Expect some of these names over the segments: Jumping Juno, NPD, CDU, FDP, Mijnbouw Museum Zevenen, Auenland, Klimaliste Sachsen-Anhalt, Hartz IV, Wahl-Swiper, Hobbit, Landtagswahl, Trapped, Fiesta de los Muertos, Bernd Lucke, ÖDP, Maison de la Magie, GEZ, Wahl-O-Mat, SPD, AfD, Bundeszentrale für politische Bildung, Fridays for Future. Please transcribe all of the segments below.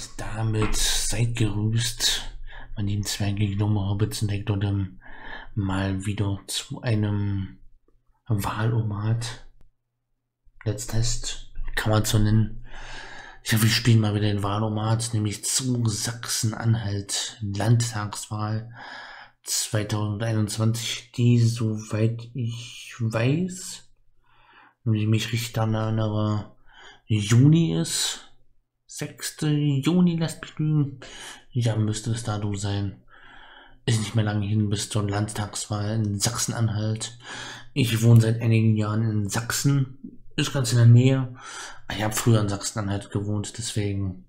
Und damit seid gerüßt, mein lieben Zwerge, Gnome, Hobbits und Heckdotem, mal wieder zu einem Wahl-O-Mat Letztest, kann man so nennen. Ich hoffe, wir spielen mal wieder den Wahl-O-Mat, nämlich zu Sachsen-Anhalt, Landtagswahl 2021, die, soweit ich weiß, wenn ich mich richtig daran erinnere, Juni ist. 6. Juni, lasst mich lügen. Ja, müsste es da sein. Ist nicht mehr lange hin bis zur Landtagswahl in Sachsen-Anhalt. Ich wohne seit einigen Jahren in Sachsen. Ist ganz in der Nähe. Ich habe früher in Sachsen-Anhalt gewohnt, deswegen.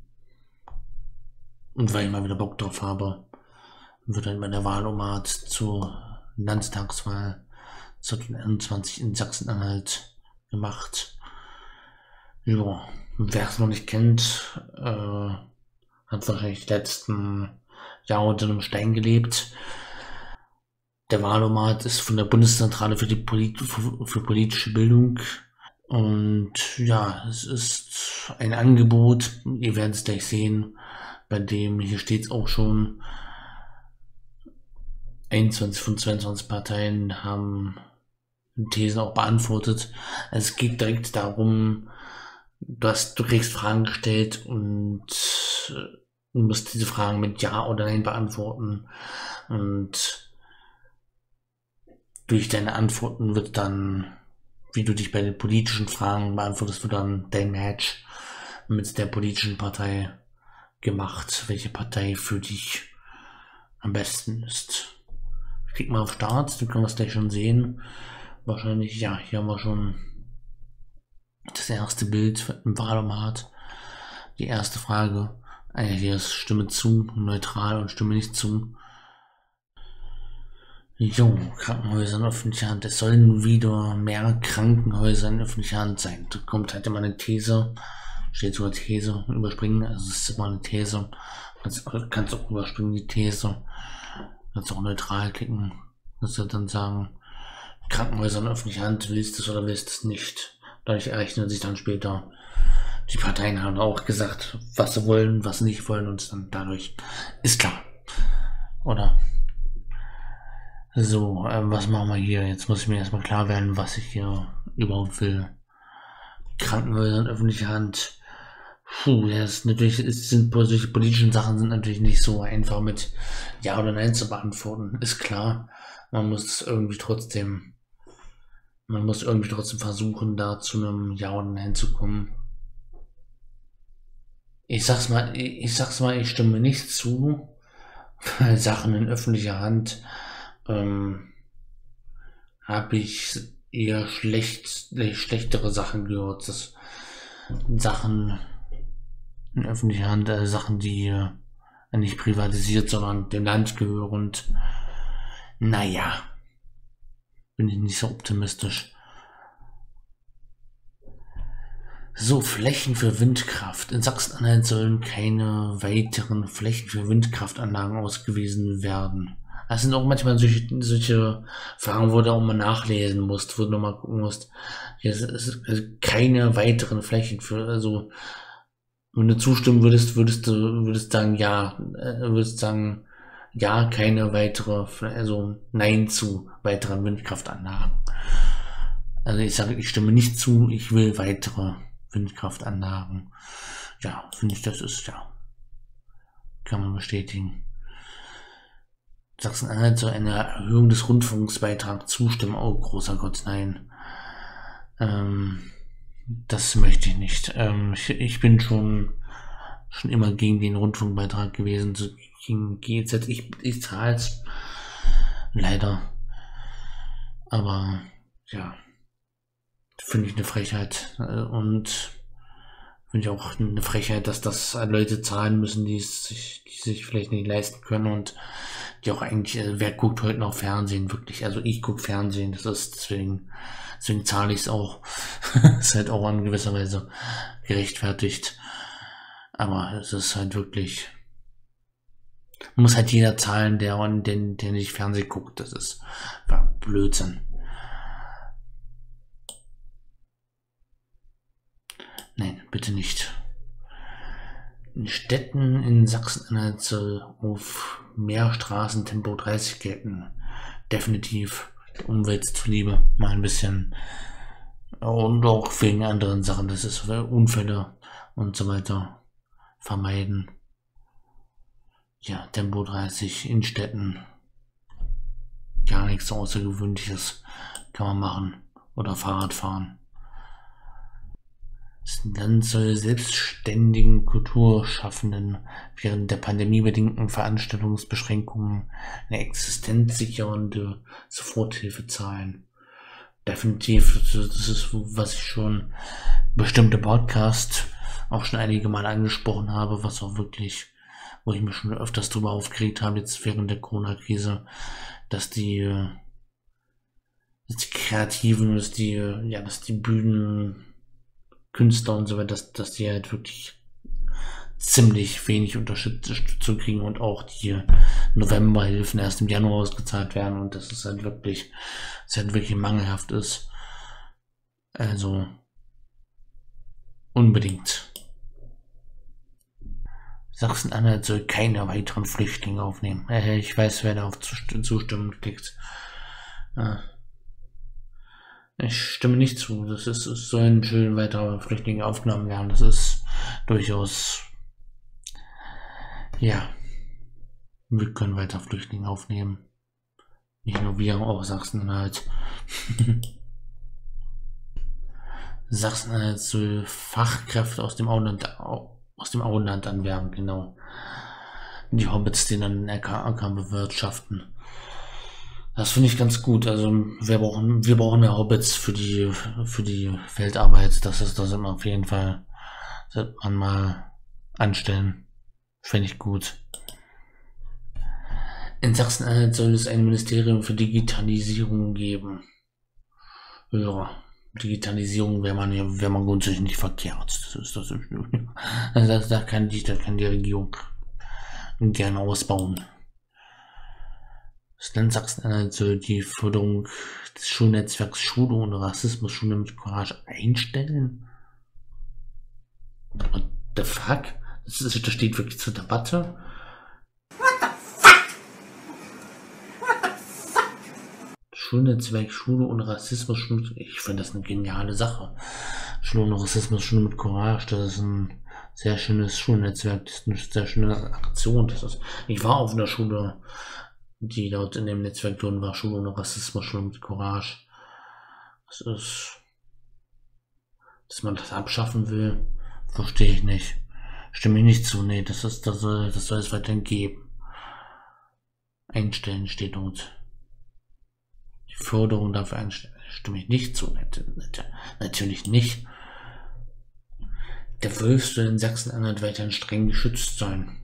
Und weil ich mal wieder Bock drauf habe, wird dann bei der Wahl-O-Mat zur Landtagswahl 2021 in Sachsen-Anhalt gemacht. Ja, wer es noch nicht kennt, hat wahrscheinlich die letzten Jahre unter einem Stein gelebt. Der Wahl-O-Mat ist von der Bundeszentrale für politische Bildung. Und ja, es ist ein Angebot, ihr werdet es gleich sehen, bei dem, hier steht es auch schon, 21 von 22 Parteien haben Thesen auch beantwortet. Also es geht direkt darum, du kriegst Fragen gestellt und musst diese Fragen mit Ja oder Nein beantworten. Und durch deine Antworten wird dann, wie du dich bei den politischen Fragen beantwortest, wird dann dein Match mit der politischen Partei gemacht, welche Partei für dich am besten ist. Ich klicke mal auf Start, dann können wir es gleich schon sehen. Wahrscheinlich, ja, hier haben wir schon das erste Bild im Wahl-O-Mat. Die erste Frage, hier ist Stimme zu, neutral und Stimme nicht zu. Jo, Krankenhäuser in öffentlicher Hand. Es sollen wieder mehr Krankenhäuser in öffentlicher Hand sein. Da kommt halt immer eine These, steht sogar These, überspringen, also es ist immer eine These. Du kannst auch überspringen die These, kannst auch neutral klicken, kannst du dann sagen, Krankenhäuser in öffentlicher Hand, willst du es oder willst du es nicht. Dadurch errechnen sich dann später, die Parteien haben auch gesagt, was sie wollen, was sie nicht wollen, und dann dadurch ist klar. Oder? So, was machen wir hier? Jetzt muss ich mir erstmal klar werden, was ich hier überhaupt will. Krankenhäuser in öffentlicher Hand. Puh, das ist natürlich, solche politischen Sachen sind natürlich nicht so einfach mit Ja oder Nein zu beantworten. Ist klar, man muss irgendwie trotzdem versuchen, da zu einem Ja oder Nein zu kommen. Ich sag's mal, ich stimme nicht zu, weil Sachen in öffentlicher Hand habe ich eher schlechtere Sachen gehört. Das Sachen in öffentlicher Hand, Sachen, die nicht privatisiert, sondern dem Land gehören. Und naja, bin ich nicht so optimistisch. So, Flächen für Windkraft. In Sachsen-Anhalt sollen keine weiteren Flächen für Windkraftanlagen ausgewiesen werden. Das sind auch manchmal solche Fragen, wo du auch mal nachlesen musst, wo du nochmal gucken musst. Hier ist keine weiteren Flächen für, also, wenn du zustimmen würdest, würdest sagen, ja, keine weitere, also Nein zu weiteren Windkraftanlagen. Also ich sage, ich stimme nicht zu, ich will weitere Windkraftanlagen. Ja, finde ich, das ist ja, kann man bestätigen. Sachsen-Anhalt soll einer Erhöhung des Rundfunksbeitrags zustimmen. Oh, großer Gott, nein. Das möchte ich nicht. Ich bin schon immer gegen den Rundfunkbeitrag gewesen, gegen GEZ. Ich zahle es leider. Aber ja, finde ich eine Frechheit. Und finde ich auch eine Frechheit, dass das Leute zahlen müssen, die sich vielleicht nicht leisten können und die auch eigentlich, wer guckt heute noch Fernsehen wirklich? Also ich gucke Fernsehen, das ist deswegen zahle ich es auch. Ist halt auch in gewisser Weise gerechtfertigt. Aber es ist halt wirklich, muss halt jeder zahlen, der nicht Fernsehen guckt. Das ist Blödsinn. Nein, bitte nicht. in Städten in Sachsen-Anhalt soll auf mehr Straßen Tempo 30 gelten. Definitiv der Umwelt zuliebe, mal ein bisschen. Und auch wegen anderen Sachen, das ist Unfälle und so weiter vermeiden. Ja, Tempo 30 in Städten. Gar nichts Außergewöhnliches kann man machen. Oder Fahrrad fahren. Das Land soll selbstständigen Kulturschaffenden während der pandemiebedingten Veranstaltungsbeschränkungen eine existenzsichernde Soforthilfe zahlen. Definitiv, das ist, was ich schon bestimmte Podcasts auch schon einige Mal angesprochen habe, was auch wirklich, wo ich mich schon öfters drüber aufgeregt habe, jetzt während der Corona-Krise, dass die Kreativen, dass die Bühnen, Künstler und so weiter, dass die halt wirklich ziemlich wenig Unterstützung kriegen und auch die Novemberhilfen erst im Januar ausgezahlt werden und dass es halt wirklich, mangelhaft ist. Also unbedingt. Sachsen-Anhalt soll keine weiteren Flüchtlinge aufnehmen. Ich weiß, wer da auf Zustimmen klickt. Ich stimme nicht zu. Es sollen schön weitere Flüchtlinge aufgenommen werden. Das ist durchaus, ja, wir können weiter Flüchtlinge aufnehmen. Nicht nur wir, auch Sachsen-Anhalt. Sachsen-Anhalt soll Fachkräfte aus dem Auenland anwerben, genau. Die Hobbits, die dann den Acker bewirtschaften. Das finde ich ganz gut. Also wir brauchen mehr Hobbits für die Feldarbeit. Das immer auf jeden Fall, sollte man mal anstellen. Finde ich gut. In Sachsen-Anhalt soll es ein Ministerium für Digitalisierung geben. Ja, Digitalisierung wäre man grundsätzlich nicht verkehrt. Da kann die Regierung gerne ausbauen. Das Land Sachsen-Anhalt soll die Förderung des Schulnetzwerks Schule ohne Rassismus, Schule mit Courage einstellen. What the fuck? Das steht wirklich zur Debatte. What the fuck? What the fuck? Schulnetzwerk Schule ohne Rassismus, ich finde das eine geniale Sache. Schule ohne Rassismus, Schule mit Courage, das ist ein sehr schönes Schulnetzwerk, das ist eine sehr schöne Aktion. Ich war auf einer Schule, die dort in dem Netzwerk drin war, Schule ohne Rassismus, Schule mit Courage. Das ist, dass man das abschaffen will, verstehe ich nicht. Stimme ich nicht zu, nee, das soll es weiterhin geben. Einstellen steht dort. Die Förderung dafür einstellen, stimme ich nicht zu, natürlich nicht. Der Wolf soll in Sachsen-Anhalt weiterhin streng geschützt sein.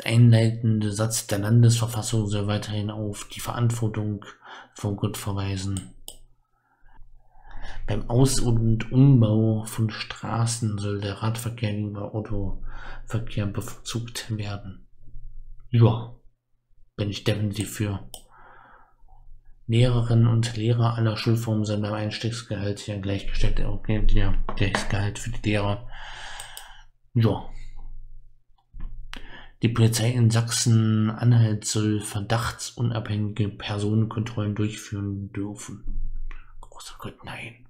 Der einleitende Satz der Landesverfassung soll weiterhin auf die Verantwortung vor Gott verweisen. Beim Aus- und Umbau von Straßen soll der Radverkehr gegenüber Autoverkehr bevorzugt werden. Ja, bin ich definitiv für. Lehrerinnen und Lehrer aller Schulformen sollen beim Einstiegsgehalt hier gleichgestellt werden. Okay, ja, Gleichgehalt für die Lehrer. Ja. Die Polizei in Sachsen-Anhalt soll verdachtsunabhängige Personenkontrollen durchführen dürfen. Großer Gott, nein.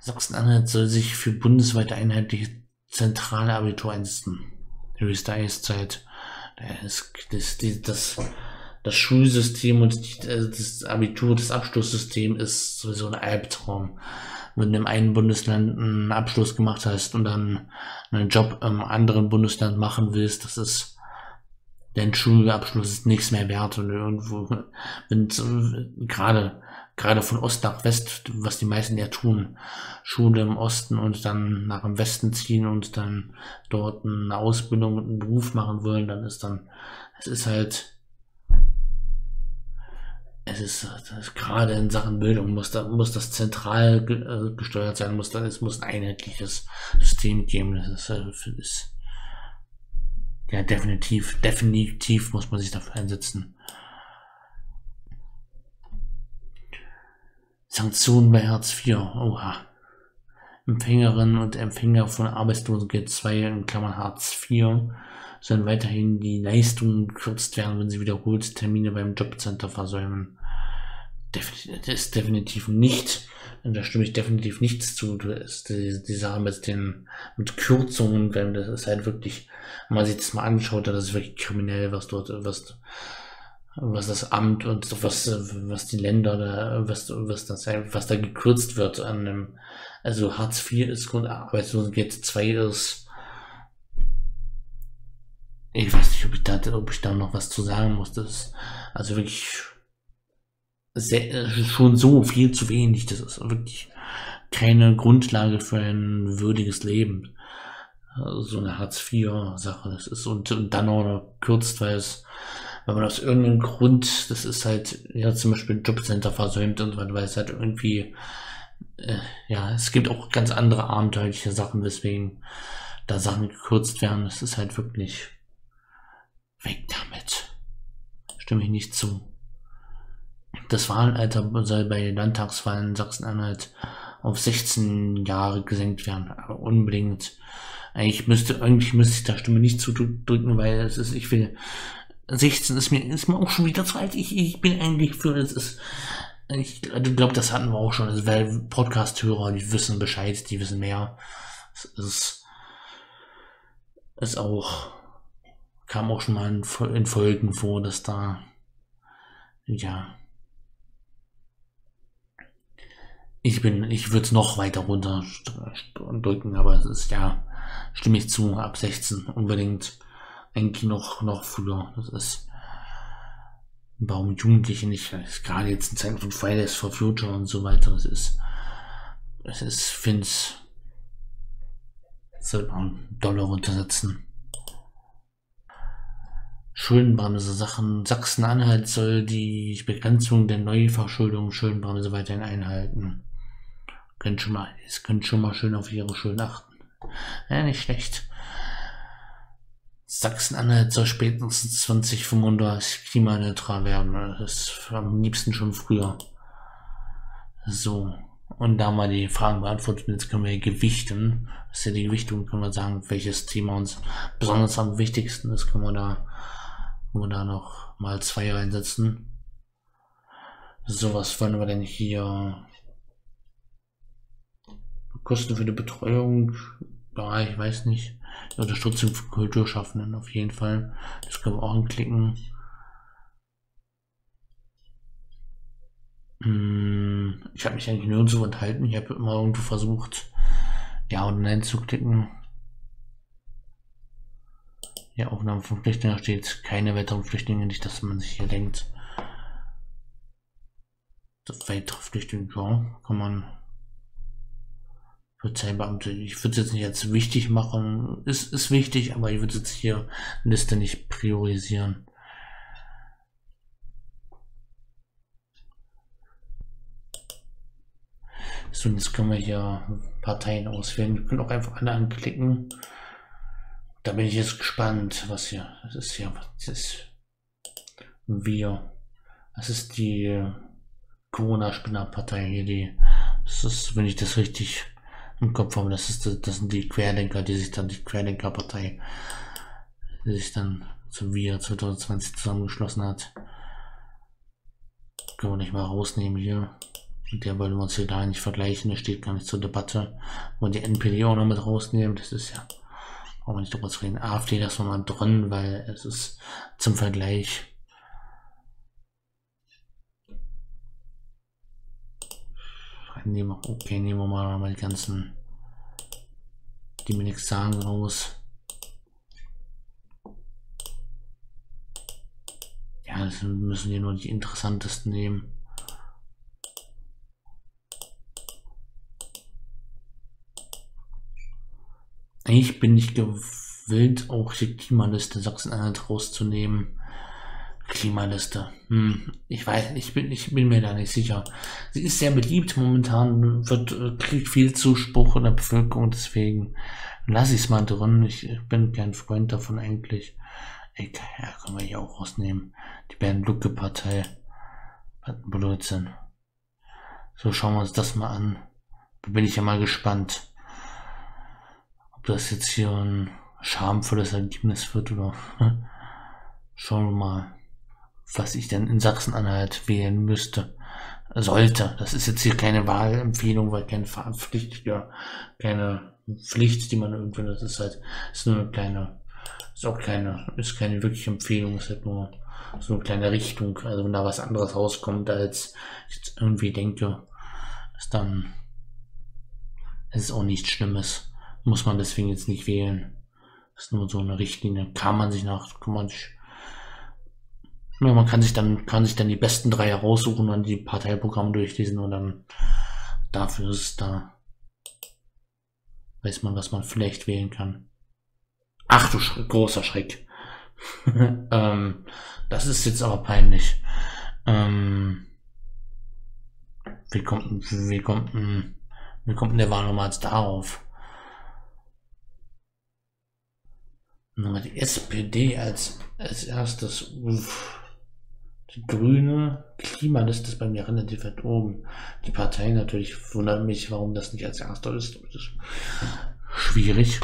Sachsen-Anhalt soll sich für bundesweite einheitliche zentrale Abitur einsetzen. Höchste Eiszeit. Das Schulsystem und das Abitur, das Abschlusssystem ist sowieso ein Albtraum. Wenn du im einen Bundesland einen Abschluss gemacht hast und dann einen Job im anderen Bundesland machen willst, das ist, dein Schulabschluss ist nichts mehr wert. Und irgendwo, gerade von Ost nach West, was die meisten ja tun, Schule im Osten und dann nach dem Westen ziehen und dann dort eine Ausbildung und einen Beruf machen wollen, es ist gerade in Sachen Bildung muss das zentral gesteuert sein, es muss ein einheitliches System geben. Das ist ja definitiv muss man sich dafür einsetzen. Sanktionen bei Hartz IV, oha. Empfängerinnen und Empfänger von Arbeitslosengeld II (= Hartz IV) sollen weiterhin die Leistungen gekürzt werden, wenn sie wiederholt Termine beim Jobcenter versäumen. Das ist definitiv nicht, da stimme ich definitiv nichts zu, die Sache mit Kürzungen, weil das ist halt wirklich, wenn man sich das mal anschaut, das ist wirklich kriminell, was das Amt und was die Länder da, was da gekürzt wird an dem, also Hartz IV ist Grundarbeitslosengeld II ist, ich weiß nicht, ob ich da noch was zu sagen muss, das ist also wirklich schon so viel zu wenig, das ist wirklich keine Grundlage für ein würdiges Leben, so eine Hartz IV Sache, das ist und dann auch noch gekürzt, weil man aus irgendeinem Grund, das ist halt, ja, zum Beispiel Jobcenter versäumt und man weiß halt irgendwie, ja, es gibt auch ganz andere abenteuerliche Sachen, weswegen da Sachen gekürzt werden, das ist halt wirklich weg damit. Stimme ich nicht zu. Das Wahlalter soll bei Landtagswahlen in Sachsen-Anhalt auf 16 Jahre gesenkt werden, aber unbedingt. Eigentlich müsste ich der Stimme nicht zudrücken, weil es ist, ich will, 16 ist mir auch schon wieder zu alt. Ich bin eigentlich für, es ist, ich glaube, das hatten wir auch schon, also, weil Podcast-Hörer, die wissen Bescheid, die wissen mehr. Es ist auch, kam auch schon mal in Folgen vor, dass da, ja, ich würde es noch weiter runter drücken, aber es ist, ja, stimme ich zu, ab 16 unbedingt. Eigentlich noch früher. Das ist, warum Jugendliche nicht, gerade jetzt in Zeiten von Fridays for Future und so weiter, ich finde, sollte man Dollar runtersetzen. Schuldenbremse Sachen. Sachsen-Anhalt soll die Begrenzung der Neuverschuldung Schuldenbremse weiterhin einhalten. Könnt schon mal schön auf ihre Schulden achten. Ja, nicht schlecht. Sachsen-Anhalt soll spätestens 2035 klimaneutral werden. Das ist am liebsten schon früher. So. Und da haben wir die Fragen beantwortet. Jetzt können wir hier gewichten. Das ist ja die Gewichtung, können wir sagen, welches Thema uns besonders am wichtigsten ist. Können wir da noch mal 2 reinsetzen. So, was wollen wir denn hier? Kosten für die Betreuung. Ja, ich weiß nicht. Die Unterstützung für Kulturschaffenden auf jeden Fall. Das können wir auch anklicken. Ich habe mich eigentlich nirgendwo enthalten. Ich habe immer irgendwo versucht, Ja und Nein zu klicken. Ja, Aufnahme von Flüchtlingen steht keine weiteren Flüchtlinge, nicht, dass man sich hier denkt. Das weitere Flüchtlinge, ja, kann man. Polizeibeamte, ich würde es jetzt nicht als wichtig machen, ist wichtig, aber ich würde jetzt hier Liste nicht priorisieren. So, jetzt können wir hier Parteien auswählen, wir können auch einfach alle anklicken. Da bin ich jetzt gespannt, was hier, das ist hier, was ist wir, das ist die Corona-Spinner-Partei hier, das ist, wenn ich das richtig im Kopf haben, das sind die Querdenker, die Querdenkerpartei, die sich dann zu Wir 2020 zusammengeschlossen hat. Können wir nicht mal rausnehmen hier. Mit der wollen wir uns hier gar nicht vergleichen, das steht gar nicht zur Debatte. Und die NPD auch noch mit rausnehmen, das ist ja, brauchen wir nicht drüber zu reden. AfD lassen wir mal drin, weil es ist zum Vergleich. Okay, nehmen wir mal die ganzen, die mir nichts sagen, raus. Ja, das müssen wir nur die interessantesten nehmen. Ich bin nicht gewillt, auch die Klimaliste Sachsen-Anhalt rauszunehmen. Klimaliste. Ich weiß, ich bin mir da nicht sicher. Sie ist sehr beliebt momentan, kriegt viel Zuspruch in der Bevölkerung, deswegen lasse ich es mal drin. Ich bin kein Freund davon eigentlich. Egal, ja, können wir hier auch rausnehmen. Die Bernd-Lucke-Partei. Blödsinn. So, schauen wir uns das mal an. Da bin ich ja mal gespannt. das jetzt hier ein schamvolles Ergebnis wird oder schauen wir mal, was ich denn in Sachsen-Anhalt wählen müsste, sollte. Das ist jetzt hier keine Wahlempfehlung, weil keine Verpflichtung, ja, keine Pflicht, die man irgendwann, das ist halt, ist nur eine kleine, ist auch keine, ist keine wirkliche Empfehlung, ist halt nur so eine kleine Richtung. Also wenn da was anderes rauskommt, als ich jetzt irgendwie denke, ist dann, es ist auch nichts Schlimmes, muss man deswegen jetzt nicht wählen. Das ist nur so eine Richtlinie, man kann sich dann die besten 3 raussuchen und dann die Parteiprogramme durchlesen und dann dafür ist es da. Weiß man, was man vielleicht wählen kann. Ach du großer Schreck. Das ist jetzt aber peinlich. Wie kommt der Wahl-O-Mat darauf? Die SPD als erstes. Uff. Die grüne Klimaliste ist bei mir relativ weit oben. Die Partei natürlich, wundert mich, warum das nicht als erster ist. Das ist schwierig.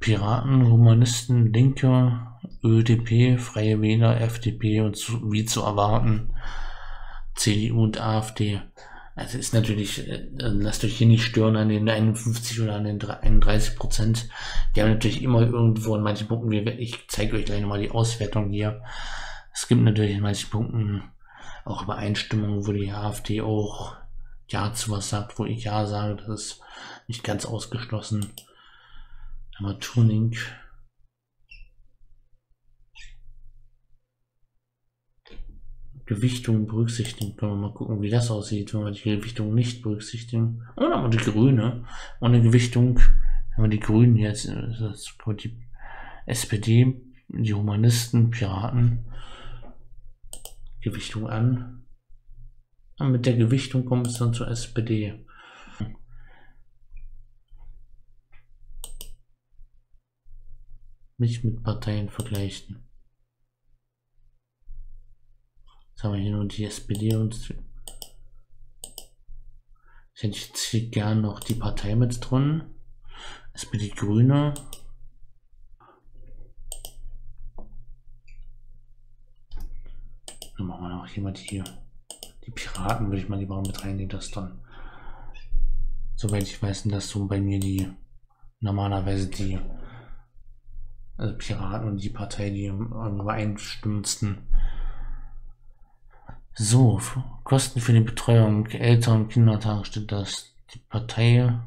Piraten, Humanisten, Linke, ÖDP, Freie Wähler, FDP und wie zu erwarten, CDU und AfD. Also ist natürlich, lasst euch hier nicht stören an den 51 oder an den 31%. Die haben natürlich immer irgendwo in manchen Punkten, ich zeige euch gleich nochmal die Auswertung hier. Es gibt natürlich in manchen Punkten auch Übereinstimmungen, wo die AfD auch Ja zu was sagt, wo ich Ja sage, das ist nicht ganz ausgeschlossen. Aber Tuning. Gewichtung berücksichtigen. Können wir mal gucken, wie das aussieht, wenn wir die Gewichtung nicht berücksichtigen. Und dann haben wir die Grüne. Ohne Gewichtung haben wir die Grünen jetzt. Das ist die SPD, die Humanisten, Piraten. Gewichtung an. Und mit der Gewichtung kommt es dann zur SPD. Nicht mit Parteien vergleichen. Jetzt haben wir hier nur die SPD und ich hätte jetzt hier gern noch die Partei mit drin. SPD Grüne. Dann machen wir noch jemand hier. Die Piraten würde ich mal lieber mit reinnehmen, das dann. Soweit ich weiß, sind das so bei mir die normalerweise die also Piraten und die Partei, die am übereinstimmendsten. So, Kosten für die Betreuung Eltern, Kindertag steht, dass die Partei,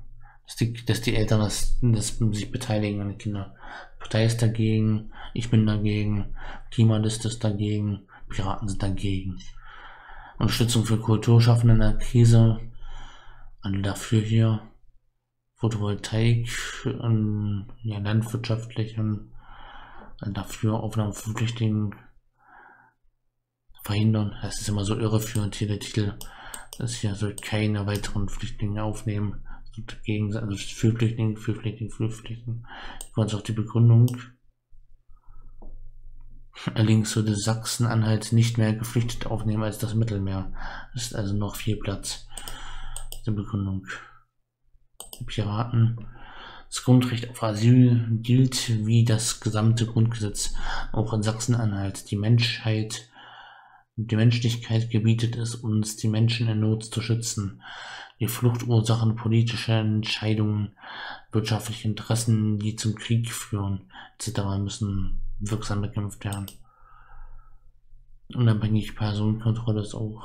dass die Eltern sich beteiligen an den Kindern. Die Partei ist dagegen, ich bin dagegen, Klimaliste ist dagegen. Piraten sind dagegen. Unterstützung für Kulturschaffende in der Krise. Alle dafür hier. Photovoltaik, ja, landwirtschaftlich und dafür Aufnahme von Flüchtlingen verhindern. Das ist immer so irreführend hier der Titel, dass hier also keine weiteren Flüchtlinge aufnehmen. Dagegen, also für Flüchtlinge, für Flüchtlinge, für Flüchtlinge. Ich wollte auch die Begründung. Allerdings würde Sachsen-Anhalt nicht mehr Geflüchtete aufnehmen als das Mittelmeer. Das ist also noch viel Platz. Die Begründung. Die Piraten. Das Grundrecht auf Asyl gilt wie das gesamte Grundgesetz. Auch in Sachsen-Anhalt. Die Menschheit, die Menschlichkeit gebietet es uns, die Menschen in Not zu schützen. Die Fluchtursachen politischer Entscheidungen, wirtschaftliche Interessen, die zum Krieg führen, etc. müssen wirksam bekämpft werden. Unabhängige Personenkontrolle ist auch.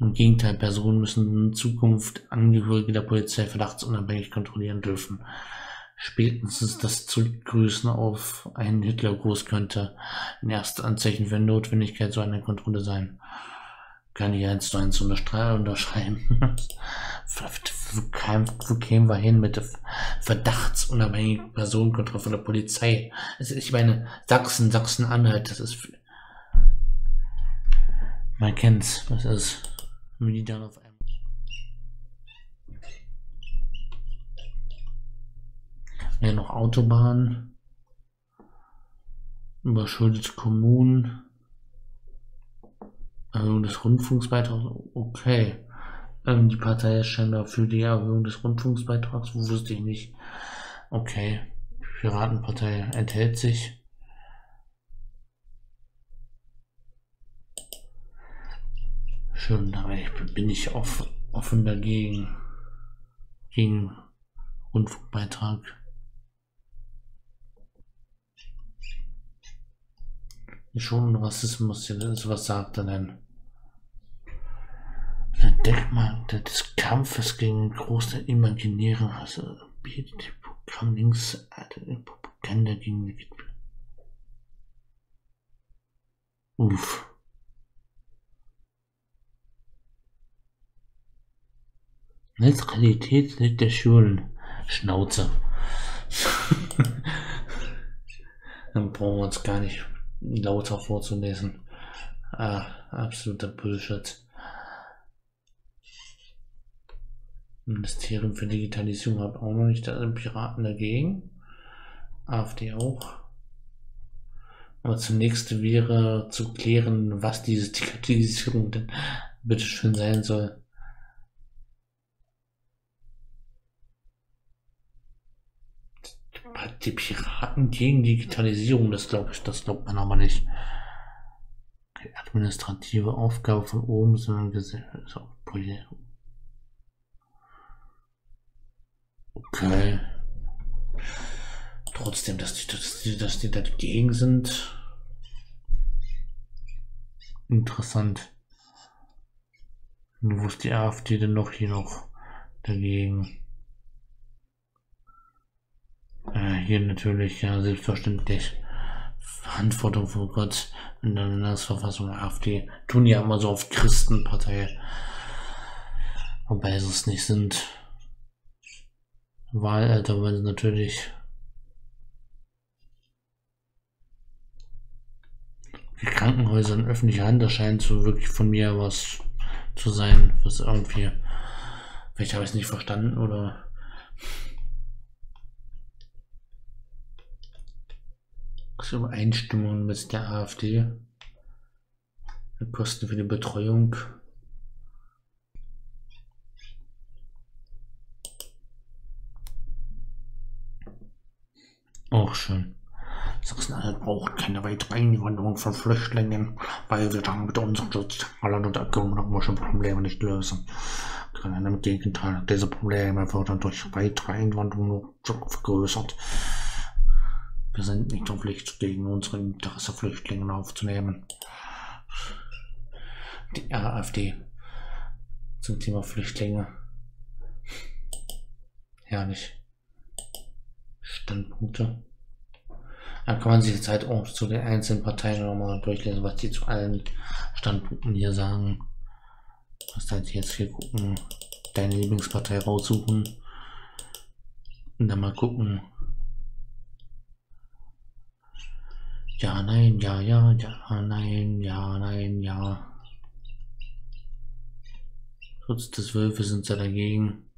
Im Gegenteil, Personen müssen in Zukunft Angehörige der Polizei verdachtsunabhängig kontrollieren dürfen. Spätestens das Zurückgrüßen auf einen Hitlergruß könnte ein erstes Anzeichen für Notwendigkeit so einer Kontrolle sein. Kann ich jetzt so eins unterschreiben. Wo kämen wir hin mit der verdachtsunabhängigen Personenkontrolle von der Polizei? Ich meine, Sachsen-Anhalt, das ist... Man kennt's, das ist... Wenn die dann auf einem... Ja, noch Autobahnen. Überschuldete Kommunen. Erhöhung des Rundfunksbeitrags, okay. Die Partei ist scheinbar für die Erhöhung des Rundfunksbeitrags, wusste ich nicht. Okay, Piratenpartei enthält sich. Schön, aber ich bin nicht offen dagegen. Gegen Rundfunkbeitrag. Schon Rassismus, was sagt er denn? Der Denkmal des Kampfes gegen große imaginäre Rasse bietet Programm links Propaganda gegen die. Uff. Neutralität liegt der Schulen. Schnauze. Dann brauchen wir uns gar nicht lauter vorzulesen. Ah, absoluter Bullshit. Ministerium für Digitalisierung hat auch noch nicht, da sind Piraten dagegen. AfD auch. Aber zunächst wäre zu klären, was diese Digitalisierung denn bitte schön sein soll. Die Piraten gegen Digitalisierung, das glaubt man aber nicht. Die administrative Aufgabe von oben, sondern Gesellschaft. Okay. Trotzdem, dass die dagegen sind. Interessant. Und wo ist die AfD denn noch hier noch dagegen? Hier natürlich, ja, selbstverständlich. Verantwortung vor Gott in der Landesverfassung der AfD. Tun ja immer so auf Christenpartei. Wobei sie es nicht sind. Wahlalter, weil sie natürlich. Die Krankenhäuser in öffentlicher Hand, das scheint so wirklich von mir was zu sein, was irgendwie. Vielleicht habe ich es nicht verstanden oder. Übereinstimmung mit der AfD, Kosten für die Betreuung, auch schön. Sachsen-Anhalt braucht keine weitere Einwanderung von Flüchtlingen, weil wir dann mit unseren sozialen und ökonomischen Problemen nicht lösen können. Im Gegenteil, diese Probleme werden durch weitere Einwanderung nur vergrößert. Wir sind nicht verpflichtet, gegen unsere Interesse Flüchtlinge aufzunehmen. Die AfD zum Thema Flüchtlinge. Herrlich. Standpunkte. Da kann man sich jetzt halt auch zu den einzelnen Parteien nochmal durchlesen, was die zu allen Standpunkten hier sagen. Was halt jetzt hier gucken, deine Lieblingspartei raussuchen und dann mal gucken. Ja, nein, ja, ja, ja, nein, ja, nein, ja. Schutz des Wölfes sind sie dagegen.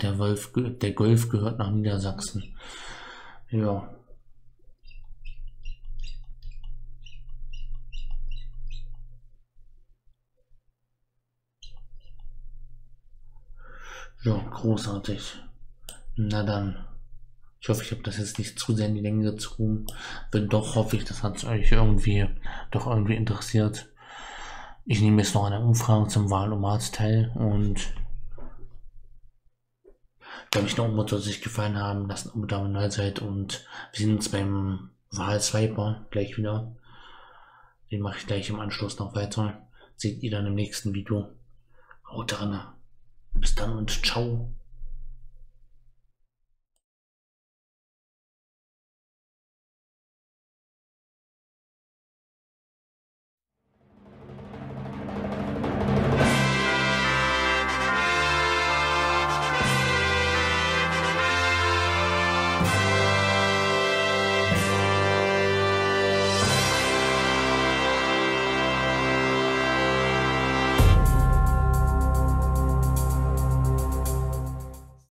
Der Golf gehört nach Niedersachsen. Ja. Ja, großartig. Na dann. Ich hoffe, ich habe das jetzt nicht zu sehr in die Länge gezogen. Wenn doch, hoffe ich, das hat es euch irgendwie interessiert. Ich nehme jetzt noch eine Umfrage zum Wahl-O-Mat teil und wenn euch noch sich gefallen haben, lasst ein Abo da, wenn ihr neu seid, und wir sehen uns beim Wahl-Swiper gleich wieder. Den mache ich gleich im Anschluss noch weiter. Seht ihr dann im nächsten Video. Haut rein. Bis dann und ciao.